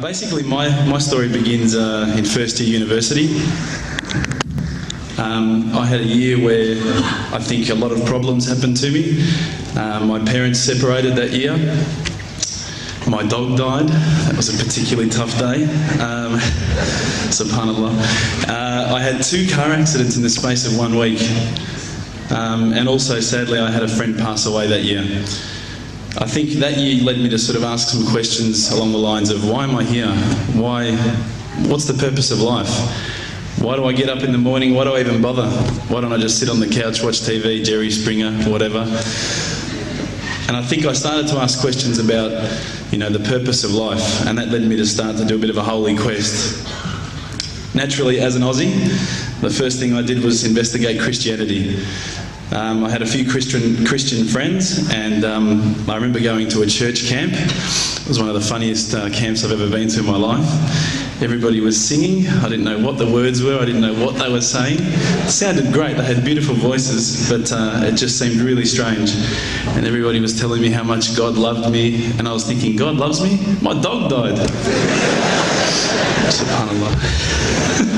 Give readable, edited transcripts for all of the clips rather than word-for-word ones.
Basically, my story begins in first year university. I had a year where I think a lot of problems happened to me. My parents separated that year. My dog died. That was a particularly tough day. SubhanAllah. I had 2 car accidents in the space of 1 week. And also, sadly, I had a friend pass away that year. I think that year led me to sort of ask some questions along the lines of, why am I here? What's the purpose of life? Why do I get up in the morning? Why do I even bother? Why don't I just sit on the couch, watch TV, Jerry Springer, whatever? And I think I started to ask questions about, the purpose of life, and that led me to start to do a bit of a holy quest. Naturally, as an Aussie, the first thing I did was investigate Christianity. I had a few Christian friends, and I remember going to a church camp. It was one of the funniest camps I've ever been to in my life. Everybody was singing. I didn't know what the words were. I didn't know what they were saying. It sounded great. They had beautiful voices, but it just seemed really strange. And everybody was telling me how much God loved me, and I was thinking, God loves me? My dog died. SubhanAllah.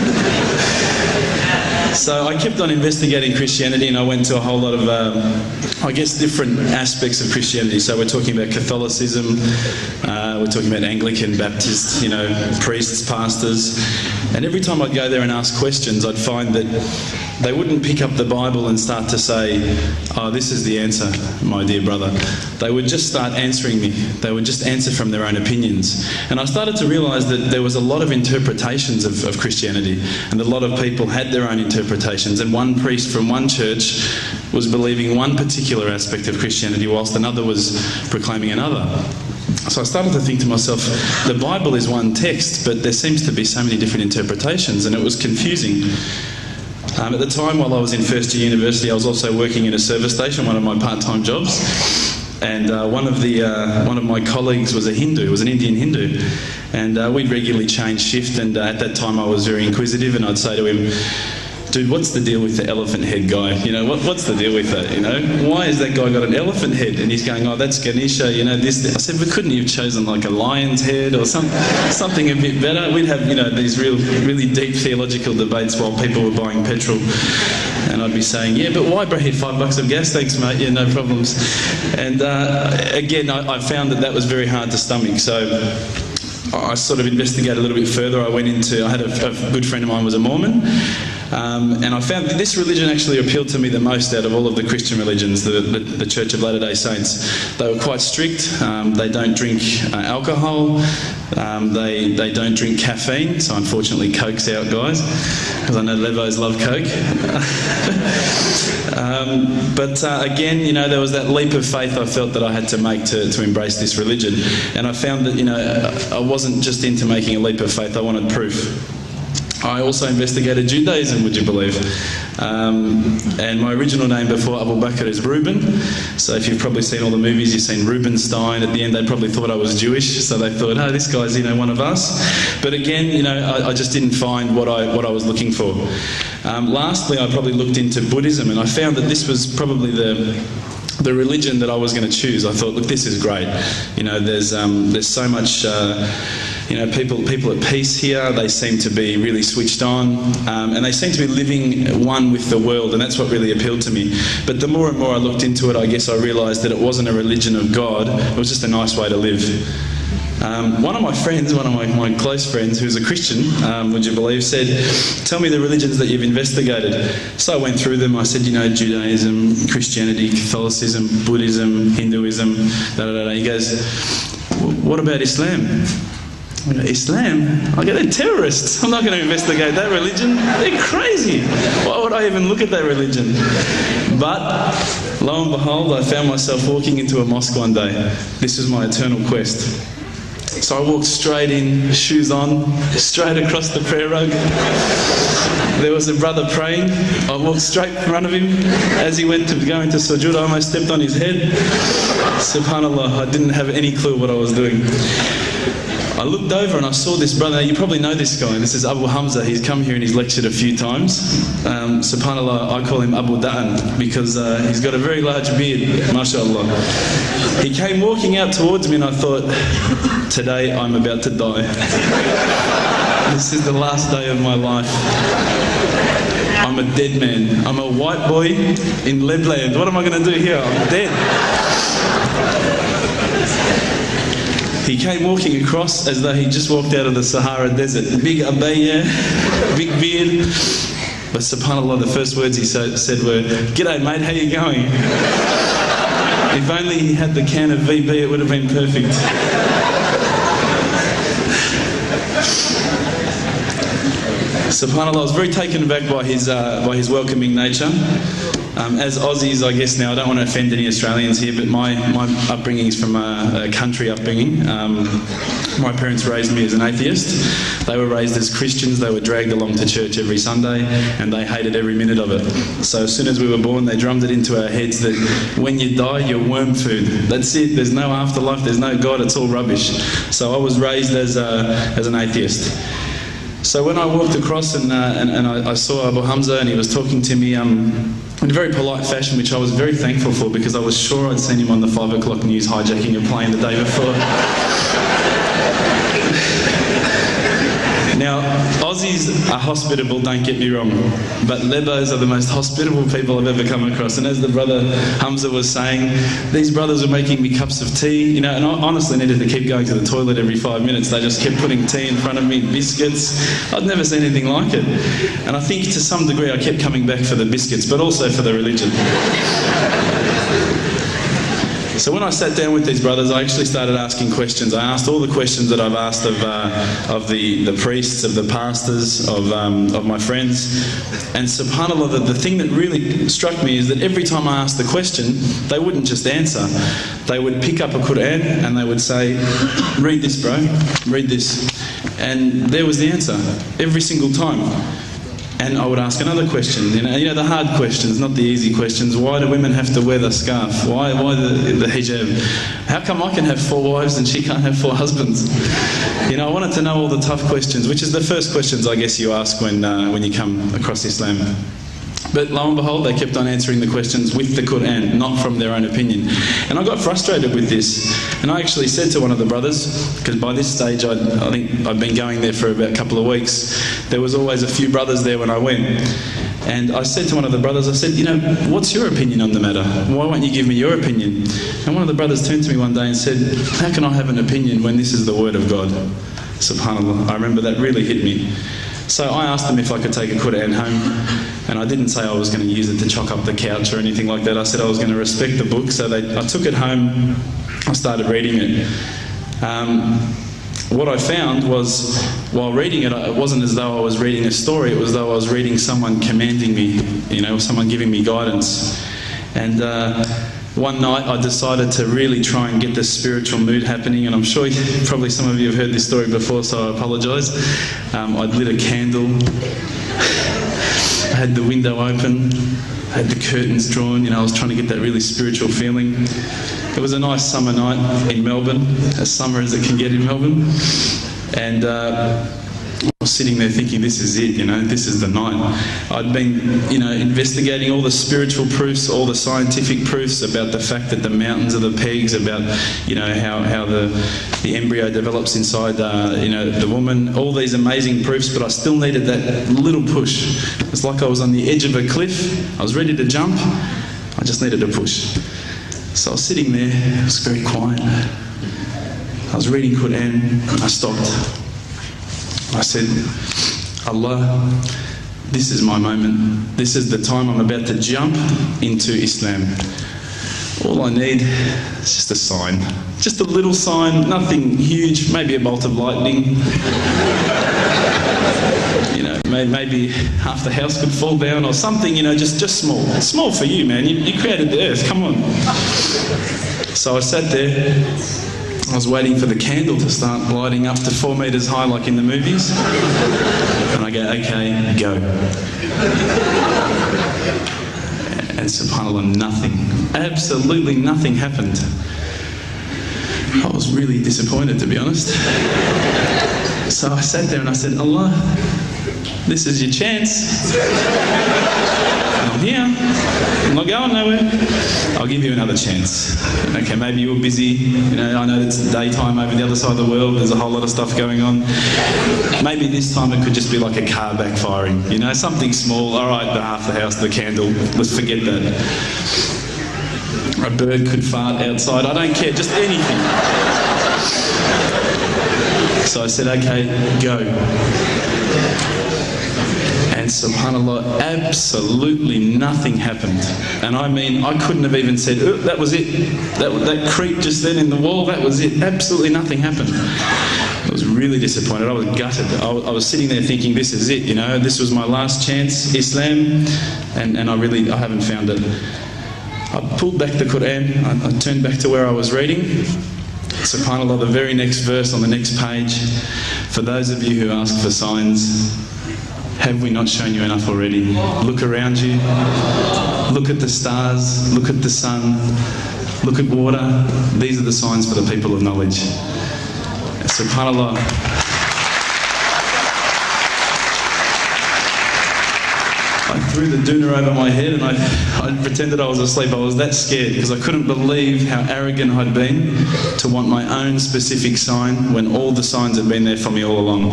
So I kept on investigating Christianity, and I went to a whole lot of, different aspects of Christianity. So we're talking about Catholicism, we're talking about Anglican, Baptist, priests, pastors. And every time I'd go there and ask questions, I'd find that they wouldn't pick up the Bible and start to say, oh, this is the answer, my dear brother. They would just start answering me. They would just answer from their own opinions. And I started to realise that there was a lot of interpretations of Christianity, and a lot of people had their own interpretations, and one priest from one church was believing one particular aspect of Christianity whilst another was proclaiming another. So I started to think to myself, the Bible is one text, but there seems to be so many different interpretations, and it was confusing. At the time, while I was in first year university, I was also working in a service station, one of my part-time jobs. And one of my colleagues was a Hindu, was an Indian Hindu. And we'd regularly change shift, and at that time I was very inquisitive, and I'd say to him, dude, what's the deal with the elephant head guy? What's the deal with that? Why has that guy got an elephant head? And he's going, oh, that's Ganesha, this. I said, but couldn't you have chosen like a lion's head or something a bit better? We'd have, these really deep theological debates while people were buying petrol. And I'd be saying, yeah, but why, bro? Hit $5 of gas, thanks, mate. Yeah, no problems. And again, I found that was very hard to stomach. So I sort of investigated a little bit further. I had a good friend of mine was a Mormon. And I found that this religion actually appealed to me the most out of all of the Christian religions, the Church of Latter-day Saints. They were quite strict. They don't drink alcohol. They don't drink caffeine. So unfortunately, Coke's out, guys, because I know Levos love Coke. But again, there was that leap of faith I felt that I had to make to embrace this religion. And I found that, I wasn't just into making a leap of faith. I wanted proof. I also investigated Judaism, would you believe? And my original name before Abu Bakr is Reuben. So if you've probably seen all the movies, you've seen Rubenstein. At the end, they probably thought I was Jewish. So they thought, oh, this guy's, one of us. But again, I just didn't find what I was looking for. Lastly, I probably looked into Buddhism, and I found that this was probably the religion that I was going to choose. I thought, look, this is great. There's so much... people at peace here, they seem to be really switched on, and they seem to be living one with the world, and that's what really appealed to me. But the more and more I looked into it, I guess I realised that it wasn't a religion of God, it was just a nice way to live. One of my friends, one of my close friends, who's a Christian, would you believe, said, tell me the religions that you've investigated. So I went through them. I said, Judaism, Christianity, Catholicism, Buddhism, Hinduism, da-da-da-da. He goes, what about Islam? Islam? I go, they're terrorists. I'm not going to investigate that religion. They're crazy. Why would I even look at that religion? But lo and behold, I found myself walking into a mosque one day. This was my eternal quest. So I walked straight in, shoes on, straight across the prayer rug. There was a brother praying. I walked straight in front of him. As he went to go into sujud, I almost stepped on his head. SubhanAllah, I didn't have any clue what I was doing. I looked over and I saw this brother. You probably know this guy. This is Abu Hamza. He's come here and he's lectured a few times. SubhanAllah, I call him Abu Da'an because he's got a very large beard, mashallah. He came walking out towards me and I thought, today I'm about to die. This is the last day of my life. I'm a dead man. I'm a white boy in Leadland. What am I going to do here? I'm dead. He came walking across as though he just walked out of the Sahara Desert. Big abaya, big beard. But SubhanAllah, the first words he said were, "G'day mate, how you going?" If only he had the can of VB, it would have been perfect. SubhanAllah, I was very taken aback by his welcoming nature. As Aussies, I guess now, I don't want to offend any Australians here, but my upbringing is from a country upbringing. My parents raised me as an atheist. They were raised as Christians. They were dragged along to church every Sunday, and they hated every minute of it. So as soon as we were born, they drummed it into our heads that when you die, you're worm food. That's it. There's no afterlife. There's no God. It's all rubbish. So I was raised as an atheist. So when I walked across and I saw Abu Hamza and he was talking to me in a very polite fashion, which I was very thankful for because I was sure I'd seen him on the 5 o'clock news hijacking a plane the day before. Now, Aussies are hospitable, don't get me wrong, but Lebos are the most hospitable people I've ever come across. And as the brother Hamza was saying, these brothers were making me cups of tea, you know, and I honestly needed to keep going to the toilet every 5 minutes. They just kept putting tea in front of me, biscuits. I'd never seen anything like it. And I think to some degree I kept coming back for the biscuits, but also for the religion. So when I sat down with these brothers, I actually started asking questions. I asked all the questions that I've asked of the priests, of the pastors, of my friends. And SubhanAllah, the thing that really struck me is that every time I asked the question, they wouldn't just answer. They would pick up a Quran and they would say, "Read this, bro, read this." And there was the answer every single time. And I would ask another question, you know, the hard questions, not the easy questions. Why do women have to wear the scarf? Why the hijab? How come I can have 4 wives and she can't have 4 husbands? You know, I wanted to know all the tough questions, which is the first questions I guess you ask when you come across Islam. But lo and behold, they kept on answering the questions with the Quran, not from their own opinion. And I got frustrated with this. And I actually said to one of the brothers, because by this stage, I think I'd been going there for about a couple of weeks. There was always a few brothers there when I went. And I said to one of the brothers, I said, "You know, what's your opinion on the matter? Why won't you give me your opinion?" And one of the brothers turned to me one day and said, "How can I have an opinion when this is the word of God?" SubhanAllah, I remember that really hit me. So I asked them if I could take a Quran home. And I didn't say I was going to use it to chalk up the couch or anything like that. I said I was going to respect the book. So I took it home. I started reading it. What I found was, while reading it, it wasn't as though I was reading a story. It was as though I was reading someone commanding me, you know, someone giving me guidance. And one night I decided to really try and get the spiritual mood happening. And I'm sure probably some of you have heard this story before, so I apologise. I'd lit a candle. I had the window open, I had the curtains drawn, you know, I was trying to get that really spiritual feeling. It was a nice summer night in Melbourne, as summer as it can get in Melbourne. And I was sitting there thinking, this is it, you know, this is the night. I'd been, you know, investigating all the spiritual proofs, all the scientific proofs about the fact that the mountains are the pegs, about, you know, how the embryo develops inside, you know, the woman, all these amazing proofs, but I still needed that little push. It's like I was on the edge of a cliff, I was ready to jump, I just needed a push. So I was sitting there, it was very quiet. I was reading Quran, I stopped. I said, "Allah, this is my moment. This is the time I'm about to jump into Islam. All I need is just a sign. Just a little sign, nothing huge, maybe a bolt of lightning. You know, maybe half the house could fall down or something, you know, just small. Small for you, man. You created the earth, come on." So I sat there. I was waiting for the candle to start lighting up to 4 meters high like in the movies. And I go, "Okay, go." And SubhanAllah, nothing. Absolutely nothing happened. I was really disappointed, to be honest. So I sat there and I said, Allah, this is your chance. I'm here. I'm not going nowhere. I'll give you another chance. Okay, maybe you're busy. You know, I know it's daytime over the other side of the world. There's a whole lot of stuff going on. Maybe this time it could just be like a car backfiring. You know, something small. All right, the half the house, the candle. Let's forget that. A bird could fart outside. I don't care. Just anything. So I said, okay, go. And SubhanAllah, absolutely nothing happened. And I mean, I couldn't have even said, oh, that was it. That creep just then in the wall, that was it. Absolutely nothing happened. I was really disappointed. I was gutted. I was sitting there thinking, this is it, you know. This was my last chance, Islam. And I haven't found it. I pulled back the Quran. I turned back to where I was reading. SubhanAllah, the very next verse on the next page. For those of you who ask for signs, have we not shown you enough already? Look around you. Look at the stars. Look at the sun. Look at water. These are the signs for the people of knowledge. SubhanAllah. Threw the doona over my head and I pretended I was asleep. I was that scared because I couldn't believe how arrogant I'd been to want my own specific sign when all the signs had been there for me all along.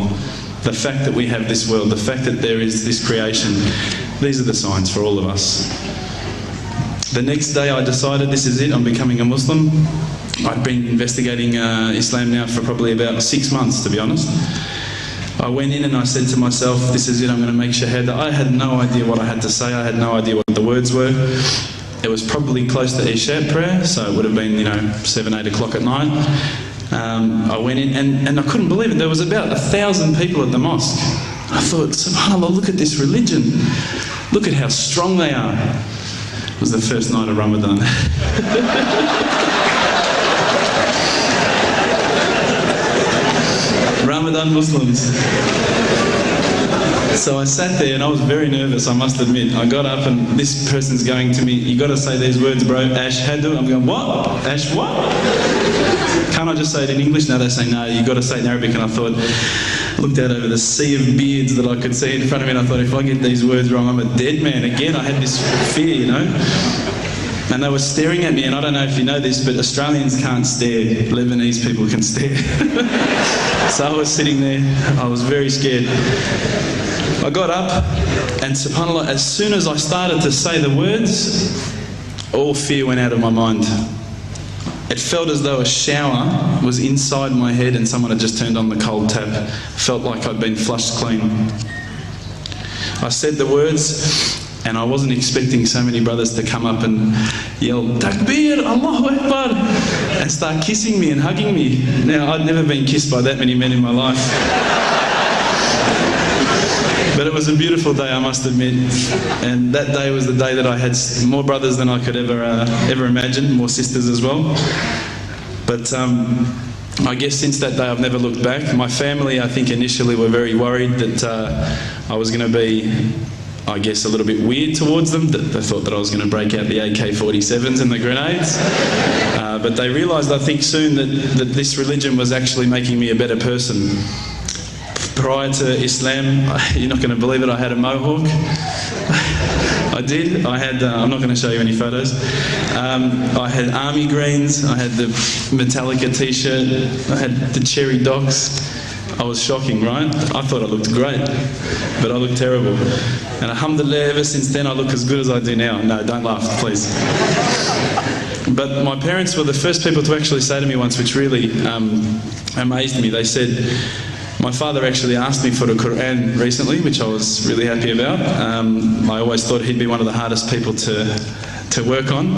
The fact that we have this world, the fact that there is this creation, these are the signs for all of us. The next day I decided this is it, I'm becoming a Muslim. I'd been investigating Islam now for probably about 6 months, to be honest. I went in and I said to myself, this is it, I'm going to make shahadah. I had no idea what I had to say, I had no idea what the words were. It was probably close to Isha prayer, so it would have been, you know, 7, 8 o'clock at night. I went in and I couldn't believe it. There was about 1,000 people at the mosque. I thought, SubhanAllah, look at this religion. Look at how strong they are. It was the first night of Ramadan. Ramadan Muslims. So I sat there and I was very nervous, I must admit. I got up and this person's going to me, you got to say these words, bro, Ash hadu. I'm going, what? Ash what? Can't I just say it in English? No, they say, no, you got to say it in Arabic. And I thought, I looked out over the sea of beards that I could see in front of me and I thought, if I get these words wrong, I'm a dead man. Again, I had this fear, you know. And they were staring at me, and I don't know if you know this, but Australians can't stare. Lebanese people can stare. So I was sitting there, I was very scared. I got up, and SubhanAllah, as soon as I started to say the words, all fear went out of my mind. It felt as though a shower was inside my head and someone had just turned on the cold tap. Felt like I'd been flushed clean. I said the words, and I wasn't expecting so many brothers to come up and yell, Takbir, Allahu Akbar, and start kissing me and hugging me. Now, I'd never been kissed by that many men in my life. But it was a beautiful day, I must admit. And that day was the day that I had more brothers than I could ever imagine, more sisters as well. But I guess since that day I've never looked back. My family, I think, initially were very worried that I was going to be, I guess, a little bit weird towards them. They thought that I was going to break out the AK-47s and the grenades. But they realised, I think, soon that this religion was actually making me a better person. Prior to Islam, you're not going to believe it, I had a mohawk. I did. I had, I'm not going to show you any photos. I had army greens, I had the Metallica t-shirt, I had the cherry docks. I was shocking, right? I thought I looked great, but I looked terrible. And alhamdulillah, ever since then I look as good as I do now. No, don't laugh, please. But my parents were the first people to actually say to me once, which really amazed me. They said, my father actually asked me for the Quran recently, which I was really happy about. I always thought he'd be one of the hardest people to work on.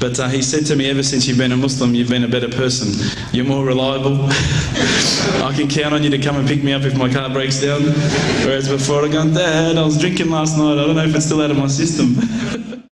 But he said to me, ever since you've been a Muslim, you've been a better person. You're more reliable. I can count on you to come and pick me up if my car breaks down. Whereas before I'd gone, Dad, I was drinking last night. I don't know if it's still out of my system.